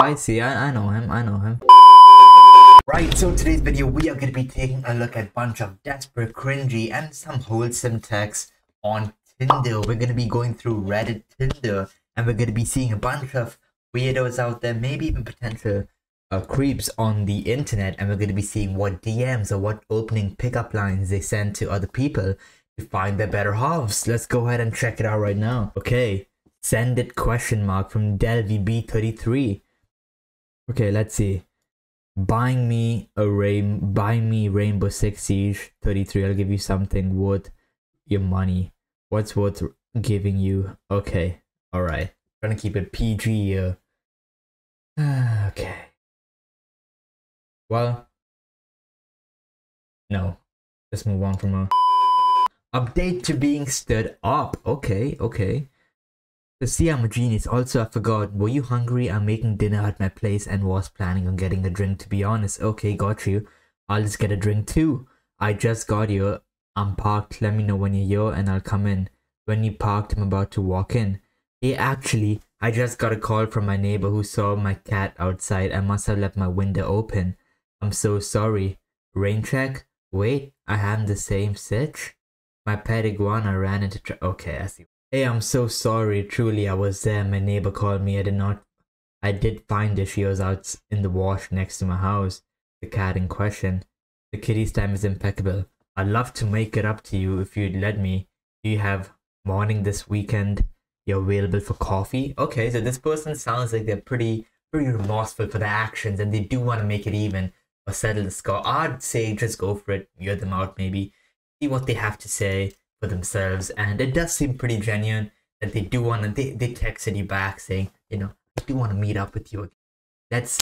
I see. I know him. I know him. Right, so today's video, we are going to be taking a look at a bunch of desperate, cringy, and some wholesome texts on Tinder. We're going to be going through Reddit Tinder, and we're going to be seeing a bunch of weirdos out there, maybe even potential creeps on the internet, and we're going to be seeing what DMs or what opening pickup lines they send to other people to find their better halves. Let's go ahead and check it out right now. Okay, send it ? From DelVB33. Okay, let's see. Buy me Rainbow Six Siege 33. I'll give you something worth your money. What's worth giving you? Okay, all right. Trying to keep it PG here. Okay. Well, no. Let's move on from her. Update to being stirred up. Okay, okay. So see, I'm a genius. Also, I forgot. Were you hungry? I'm making dinner at my place and was planning on getting a drink, to be honest. Okay, got you. I'll just get a drink too. I just got here. I'm parked. Let me know when you're here and I'll come in. When you parked, I'm about to walk in. Hey, actually, I just got a call from my neighbor who saw my cat outside. I must have left my window open. I'm so sorry. Rain check? Wait, I have the same sitch? My pet iguana ran into okay, I see. Hey, I'm so sorry. Truly, I was there. My neighbor called me. I did find her. She was out in the wash next to my house. The cat in question. The kitty's time is impeccable. I'd love to make it up to you if you'd let me. Do you have morning this weekend? You're available for coffee. Okay, so this person sounds like they're pretty remorseful for their actions and they do want to make it even or settle the score. I'd say just go for it, hear them out, maybe see what they have to say for themselves. And it does seem pretty genuine that they do want to, they texted you back saying, you know, I do want to meet up with you again.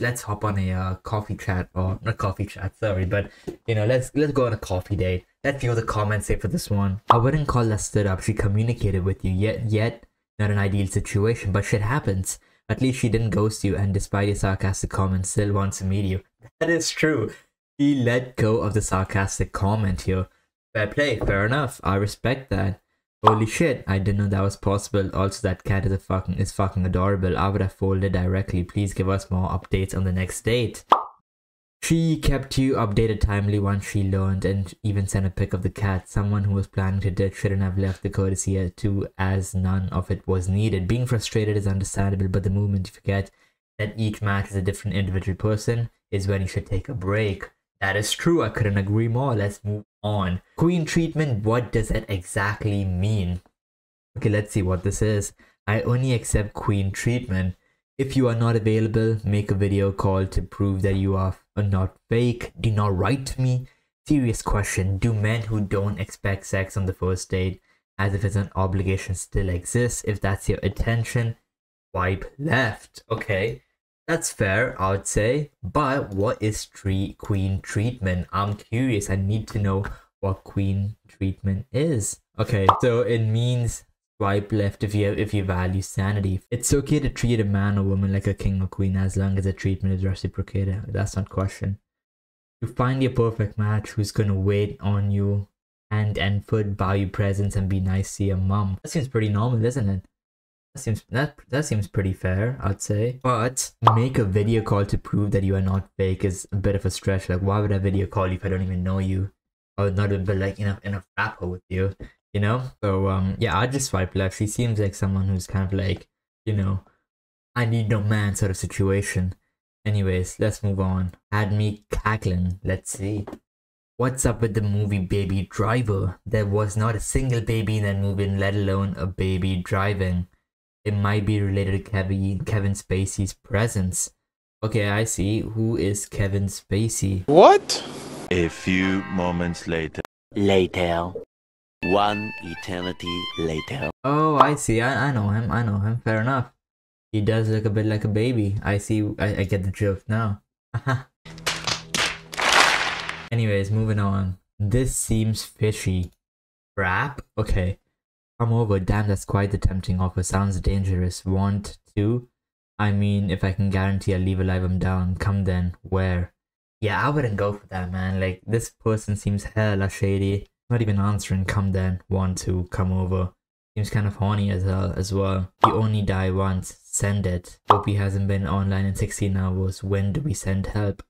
Let's hop on a coffee chat, or not coffee chat, sorry, but you know, let's go on a coffee date. Let's see what the comments say for this one. I wouldn't call that stood up. She communicated with you, yet not an ideal situation, but shit happens. At least she didn't ghost you, and despite your sarcastic comments, still wants to meet you. That is true. He let go of the sarcastic comment here. Fair play, fair enough. I respect that. Holy shit, I didn't know that was possible. Also, that cat is fucking adorable. I would have folded directly. Please give us more updates on the next date. She kept you updated timely once she learned, and even sent a pic of the cat. Someone who was planning to ditch shouldn't have left the courtesy here too, as none of it was needed. Being frustrated is understandable, but the moment you forget that each match is a different individual person is when you should take a break. That is true. I couldn't agree more. Let's move on. Queen treatment. What does it exactly mean? Okay, let's see what this is. I only accept queen treatment. If you are not available, make a video call to prove that you are not fake. Do not write to me. Serious question. Do men who don't expect sex on the first date as if it's an obligation still exist? If that's your intention, swipe left. Okay, that's fair, I would say. But what is queen treatment? I'm curious. I need to know what queen treatment is. Okay, so it means swipe left if you value sanity. It's okay to treat a man or woman like a king or queen as long as the treatment is reciprocated. That's not question. To find your perfect match who's gonna wait on you hand and foot, buy you presents, and be nice to your mom. That seems pretty normal, isn't it? That seems pretty fair, I'd say. But make a video call to prove that you are not fake is a bit of a stretch. Like, why would I video call you if I don't even know you? I would not be like in a rapport with you, you know? So yeah, I just swipe left. She seems like someone who's kind of like, you know, I need no man sort of situation. Anyways, let's move on. Had me cackling. Let's see. What's up with the movie Baby Driver? There was not a single baby in that movie, let alone a baby driving. It might be related to Kevin Spacey's presence. Okay, I see. Who is Kevin Spacey? What? A few moments later. Later. One eternity later. Oh, I see. I know him. I know him. Fair enough. He does look a bit like a baby. I see. I get the joke now. Anyways, moving on. This seems fishy. Rap? Okay. Come over. Damn, that's quite the tempting offer. Sounds dangerous. Want to? I mean, if I can guarantee I'll leave alive, I'm down. Come then. Where? Yeah, I wouldn't go for that, man. Like, this person seems hella shady. Not even answering. Come then. Want to? Come over. Seems kind of horny as well. You only die once. Send it. OP hasn't been online in 16 hours. When do we send help?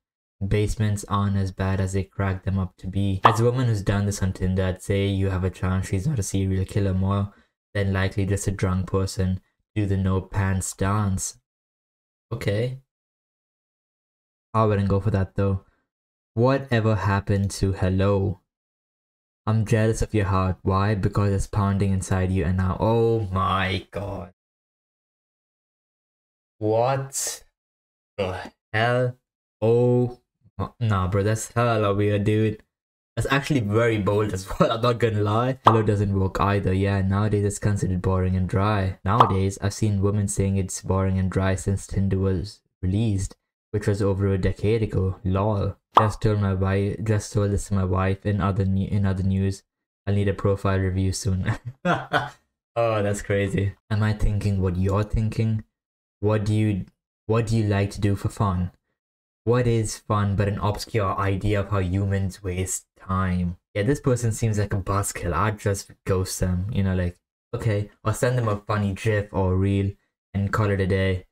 Basements aren't as bad as they crack them up to be. As a woman who's done this on Tinder, I'd say you have a chance she's not a serial killer, more than likely just a drunk person. Do the no pants dance. Okay. I wouldn't go for that though. Whatever happened to hello? I'm jealous of your heart. Why? Because it's pounding inside you and now. Oh my god. What the hell? Oh, nah bro, that's hella weird, dude. That's actually very bold as well, I'm not gonna lie. Hello doesn't work either. Yeah, nowadays it's considered boring and dry. Nowadays, I've seen women saying it's boring and dry since Tinder was released, which was over a decade ago. Lol. Just told this to my wife. In other news, I'll need a profile review soon. Oh, that's crazy. Am I thinking what you're thinking? What do you like to do for fun? What is fun but an obscure idea of how humans waste time? Yeah, this person seems like a buzzkill. I'd just ghost them, you know, like, okay, or send them a funny gif or reel and call it a day.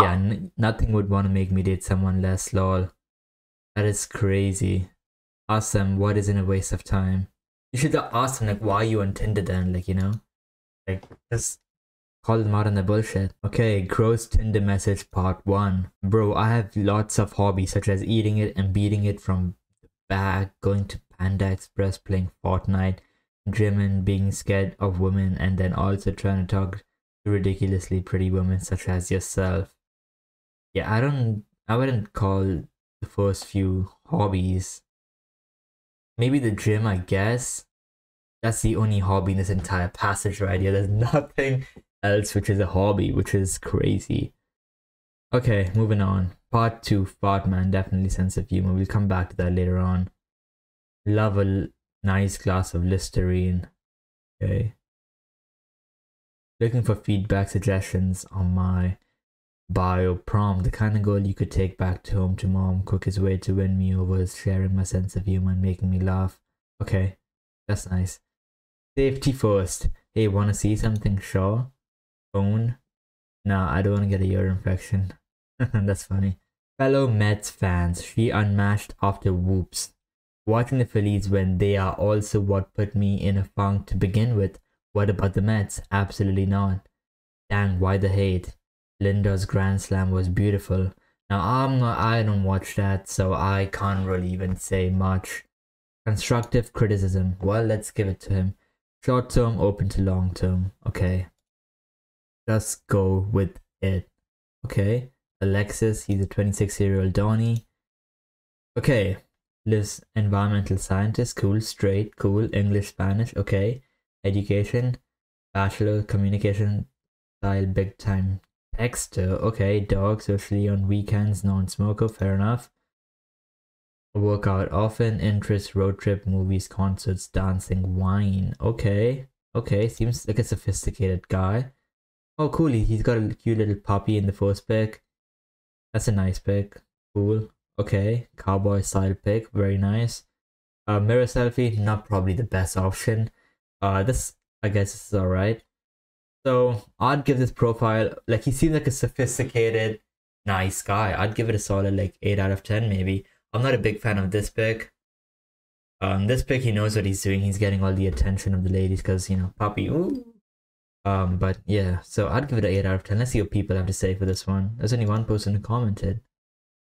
Yeah, nothing would want to make me date someone less, lol. That is crazy. Ask them, what isn't a waste of time? You should ask them, like, why are you on Tinder then, like, you know? Like, just call them out on the bullshit. Okay, gross Tinder message part 1. Bro, I have lots of hobbies such as eating it and beating it from the bag, going to Panda Express, playing Fortnite, gym and being scared of women, and then also trying to talk to ridiculously pretty women such as yourself. Yeah, I wouldn't call the first few hobbies. Maybe the gym, I guess. That's the only hobby in this entire passage right here. There's nothing else which is a hobby, which is crazy. Okay, moving on. Part 2, fart man, definitely sense of humor. We'll come back to that later on. Love a nice glass of Listerine. Okay. Looking for feedback suggestions on my bio prompt. The kind of girl you could take back to home to mom. Quickest way to win me over is sharing my sense of humor and making me laugh. Okay, that's nice. Safety first. Hey, wanna see something? Sure. Phone? Nah, I don't want to get a ear infection. That's funny. Fellow Mets fans, she unmatched after whoops. Watching the Phillies when they are also what put me in a funk to begin with. What about the Mets? Absolutely not. Dang, why the hate? Linda's grand slam was beautiful. Now I don't watch that, so I can't really even say much. Constructive criticism. Well, let's give it to him. Short term, open to long term. Okay. Just go with it. Okay. Alexis, he's a 26-year-old Donnie. Okay. Lives environmental scientist. Cool. Straight. Cool. English, Spanish. Okay. Education. Bachelor. Communication style. Big time texter. Okay. Dog. Socially on weekends. Non-smoker. Fair enough. Workout often. Interest. Road trip. Movies. Concerts. Dancing. Wine. Okay. Okay. Seems like a sophisticated guy. Oh cool, he's got a cute little puppy in the first pick. That's a nice pick. Cool. Okay. Cowboy style pick. Very nice. Mirror selfie, not probably the best option. This, I guess this is alright. So I'd give this profile, like, he seems like a sophisticated, nice guy. I'd give it a solid like 8 out of 10 maybe. I'm not a big fan of this pick. This pick, he knows what he's doing. He's getting all the attention of the ladies because, you know, puppy. Ooh. But yeah, so I'd give it an 8 out of 10. Let's see what people have to say for this one. There's only one person who commented.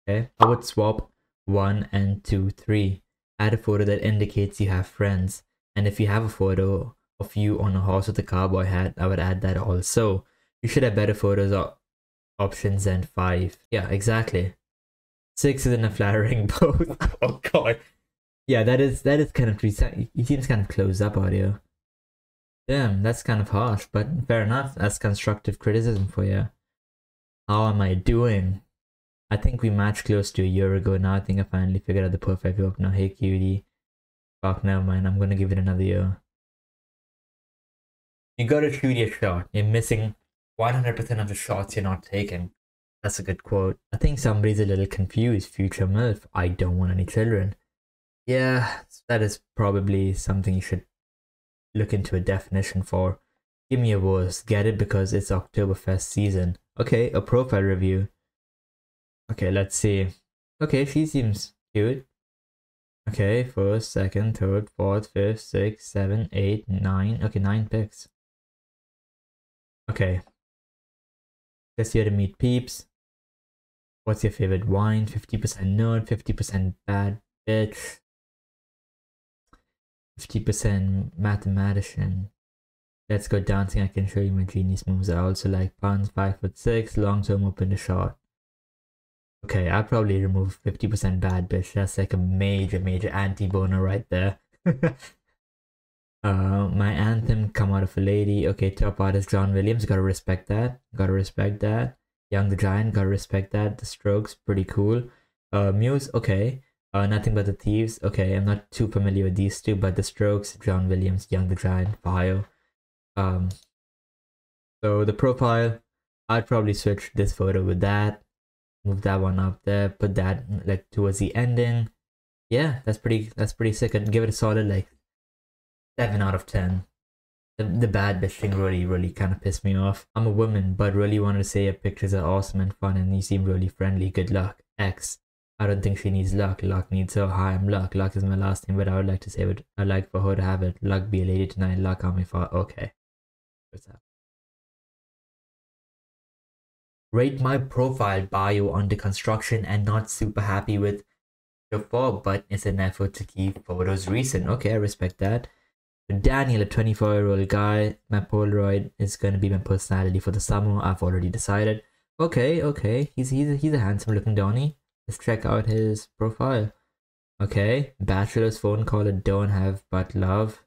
Okay. I would swap 1 and 2, 3. Add a photo that indicates you have friends. And if you have a photo of you on a horse with a cowboy hat, I would add that also. You should have better photos or options than 5. Yeah, exactly. 6 isn't a flattering pose. Oh god. Yeah, that is kind of tricky. He seems kind of closed up out here. Damn, that's kind of harsh, but fair enough. That's constructive criticism for you. How am I doing? I think we matched close to a year ago. Now I think I finally figured out the perfect look. Now, hey cutie. Fuck, never mind. I'm gonna give it another year. You gotta shoot your shot. You're missing 100% of the shots you're not taking. That's a good quote. I think somebody's a little confused. Future MILF. I don't want any children. Yeah, that is probably something you should look into a definition for. Give me a voice. Get it because it's Octoberfest season. Okay, a profile review. Okay, let's see. Okay, she seems cute. Okay, first, second, third, fourth, fifth, sixth, seven, eight, nine. Okay, 9 pics. Okay. Just here to meet peeps. What's your favorite wine? 50% nerd, 50% bad bitch, 50% mathematician. Let's go dancing. I can show you my genius moves. I also like puns. 5'6", long term open to short. Okay, I'll probably remove 50% bad bitch. That's like a major anti-boner right there. My anthem, Come Out of a Lady. Okay, top artist John Williams. Gotta respect that. Gotta respect that. Young the Giant. Gotta respect that. The Strokes. Pretty cool. Muse. Okay. Nothing But the Thieves. Okay, I'm not too familiar with these two, but The Strokes, John Williams, Young the Giant, bio. So the profile, I'd probably switch this photo with that, move that one up there, put that like towards the ending. Yeah, that's pretty sick. I'd give it a solid like 7 out of 10. The bad bitch thing really kind of pissed me off. I'm a woman, but really wanted to say your pictures are awesome and fun, and you seem really friendly. Good luck, X. I don't think she needs luck. Luck needs her. Hi, I'm Luck. Luck is my last name, but I would like to say what I'd like for her to have it. Luck be a lady tonight. Luck on my father. Okay. What's up? Rate my profile bio under construction and not super happy with your four, but it's an effort to keep photos recent. Okay, I respect that. But Daniel, a 24-year-old guy. My Polaroid is going to be my personality for the summer. I've already decided. Okay, okay. He's a handsome-looking Donnie. Let's check out his profile. Okay, bachelor's, phone caller, don't have but love.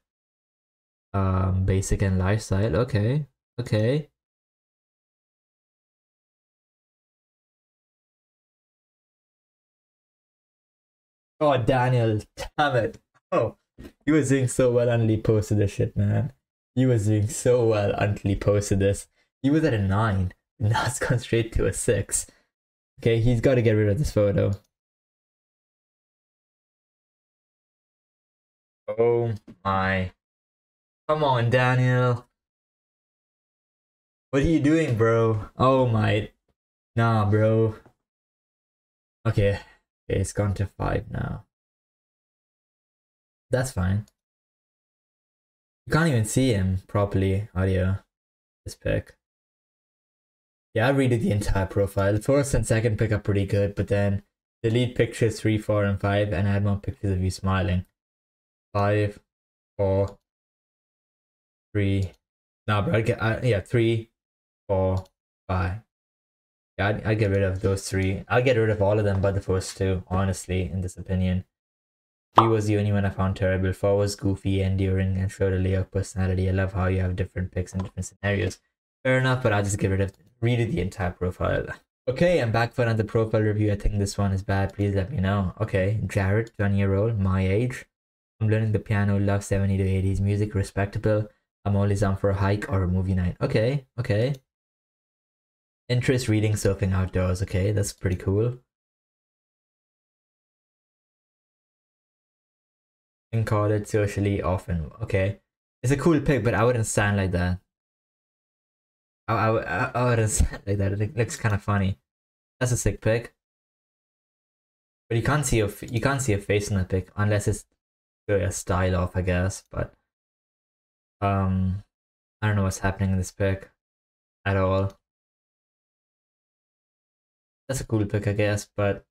Basic and lifestyle. Okay, okay. Oh, Daniel, damn it. Oh, you were doing so well until he posted this shit, man. You were doing so well until he posted this. He was at a 9. Now it's gone straight to a 6. Okay, he's got to get rid of this photo. Oh my. Come on, Daniel. What are you doing, bro? Oh my. Nah, bro. Okay. Okay, it's gone to 5 now. That's fine. You can't even see him properly out here. This pic. Yeah, I redid the entire profile. First and second pick up pretty good, but then delete pictures 3, 4, and 5 and add more pictures of you smiling. 5, 4, 3. Nah, bro, I'd get, yeah, 3, 4, 5. Yeah, I'd get rid of those 3. I'll get rid of all of them but the first 2, honestly, in this opinion. 3 was the only one I found terrible. 4 was goofy, enduring, and showed a layer of personality. I love how you have different picks and different scenarios. Fair enough, but I'll just get rid of redo the entire profile. Okay, I'm back for another profile review. I think this one is bad. Please let me know. Okay, Jared, 20-year-old, my age. I'm learning the piano, love 70s to 80s music, respectable. I'm always down for a hike or a movie night. Okay, okay. Interest, reading, surfing, outdoors. Okay, that's pretty cool. And call it socially often. Okay, it's a cool pick, but I wouldn't stand like that. I would understand like that. It looks kind of funny. That's a sick pic, but you can't see a face in that pic unless it's a style off, I guess. But I don't know what's happening in this pic at all. That's a cool pic, I guess, but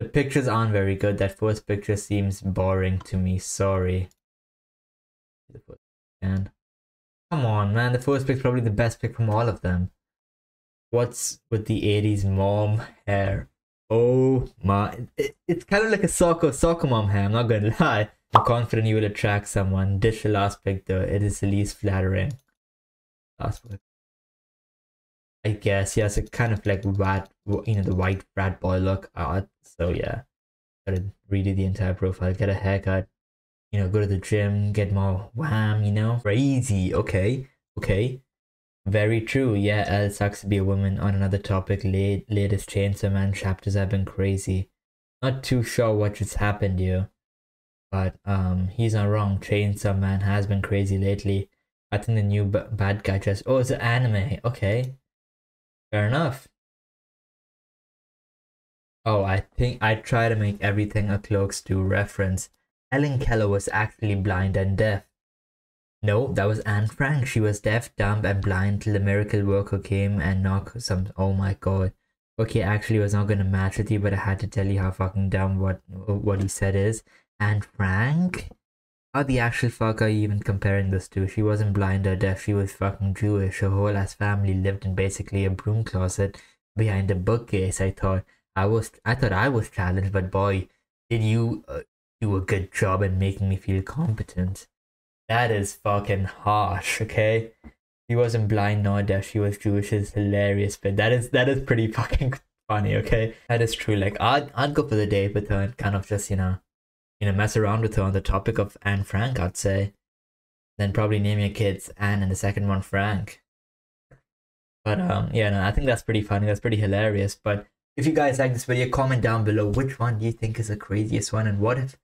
the pictures aren't very good. That first picture seems boring to me. Sorry. And. Come on, man, the first pick's probably the best pick from all of them. What's with the 80s mom hair? Oh my, it's kind of like a soccer mom hair, I'm not gonna lie. I'm confident you will attract someone. Ditch the last pick though, it is the least flattering. Last pick. I guess, yeah, it's a kind of like rat, you know, the white rat boy look. So yeah, gotta redo the entire profile, get a haircut. You know, go to the gym, get more wham, you know? Crazy, okay, okay. Very true, yeah, L sucks to be a woman. On another topic, latest Chainsaw Man chapters have been crazy. Not too sure what just happened here, but he's not wrong. Chainsaw Man has been crazy lately. I think the new bad guy dress. Oh, it's an anime. Okay. Fair enough. Oh, I think I try to make everything a cloaks to reference. Helen Keller was actually blind and deaf. No, that was Anne Frank. She was deaf, dumb, and blind till the miracle worker came and knocked some. Oh my god. Okay, actually, I was not gonna match with you, but I had to tell you how fucking dumb what he said is. Anne Frank? How the actual fuck are you even comparing this to? She wasn't blind or deaf, she was fucking Jewish. Her whole ass family lived in basically a broom closet behind a bookcase. I thought I was challenged, but boy, did you do a good job in making me feel competent. That is fucking harsh, okay? She wasn't blind nor deaf, she was Jewish is hilarious, but that is pretty fucking funny, okay? That is true. Like I'd go for the date with her and kind of just, you know, mess around with her on the topic of Anne Frank, I'd say. Then probably name your kids Anne and the second one Frank. But yeah, no, I think that's pretty funny, that's pretty hilarious. But if you guys like this video, comment down below which one do you think is the craziest one, and what if,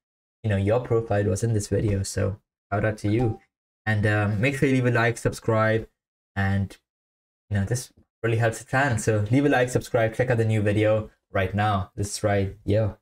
you know, your profile was in this video. So shout out to you, and make sure you leave a like, subscribe, and you know, this really helps the channel. So leave a like, subscribe, check out the new video right now. This is right, yo.